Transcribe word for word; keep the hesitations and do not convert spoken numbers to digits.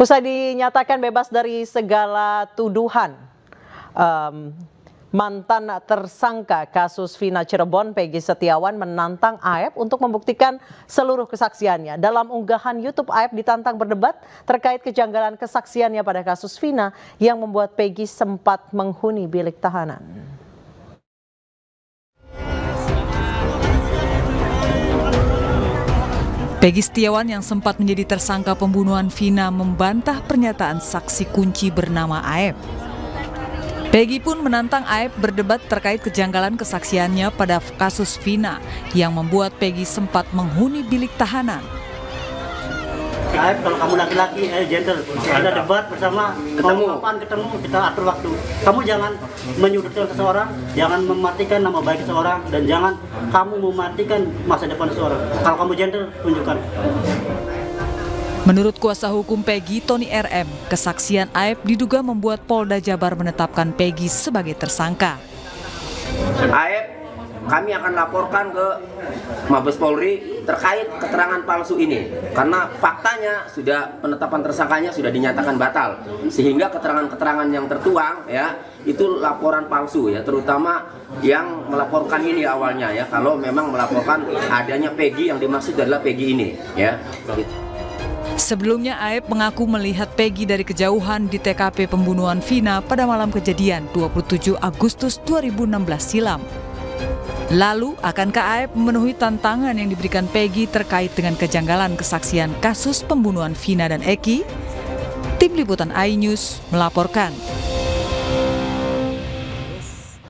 Usai dinyatakan bebas dari segala tuduhan, um, mantan tersangka kasus Vina Cirebon, Pegi Setiawan menantang Aep untuk membuktikan seluruh kesaksiannya. Dalam unggahan YouTube, Aep ditantang berdebat terkait kejanggalan kesaksiannya pada kasus Vina yang membuat Pegi sempat menghuni bilik tahanan. Pegi Setiawan yang sempat menjadi tersangka pembunuhan Vina membantah pernyataan saksi kunci bernama Aep. Pegi pun menantang Aep berdebat terkait kejanggalan kesaksiannya pada kasus Vina yang membuat Pegi sempat menghuni bilik tahanan. Aep, kalau kamu laki-laki, eh gentle, ada debat bersama, ketemu, ketemu, kita atur waktu. Kamu jangan menyudutkan seseorang, jangan mematikan nama baik seseorang, dan jangan kamu mematikan masa depan seseorang. Kalau kamu gentle, tunjukkan. Menurut kuasa hukum Pegi, Tony R M, kesaksian Aep diduga membuat Polda Jabar menetapkan Pegi sebagai tersangka. Aep, kami akan laporkan ke Mabes Polri terkait keterangan palsu ini, karena faktanya sudah penetapan tersangkanya sudah dinyatakan batal, sehingga keterangan-keterangan yang tertuang ya itu laporan palsu ya, terutama yang melaporkan ini awalnya ya, kalau memang melaporkan adanya Pegi yang dimaksud adalah Pegi ini ya. Sebelumnya Aep mengaku melihat Pegi dari kejauhan di T K P pembunuhan Vina pada malam kejadian dua puluh tujuh Agustus dua ribu enam belas silam. Lalu, akankah Aep memenuhi tantangan yang diberikan Pegi terkait dengan kejanggalan kesaksian kasus pembunuhan Vina dan Eki? Tim Liputan iNews melaporkan.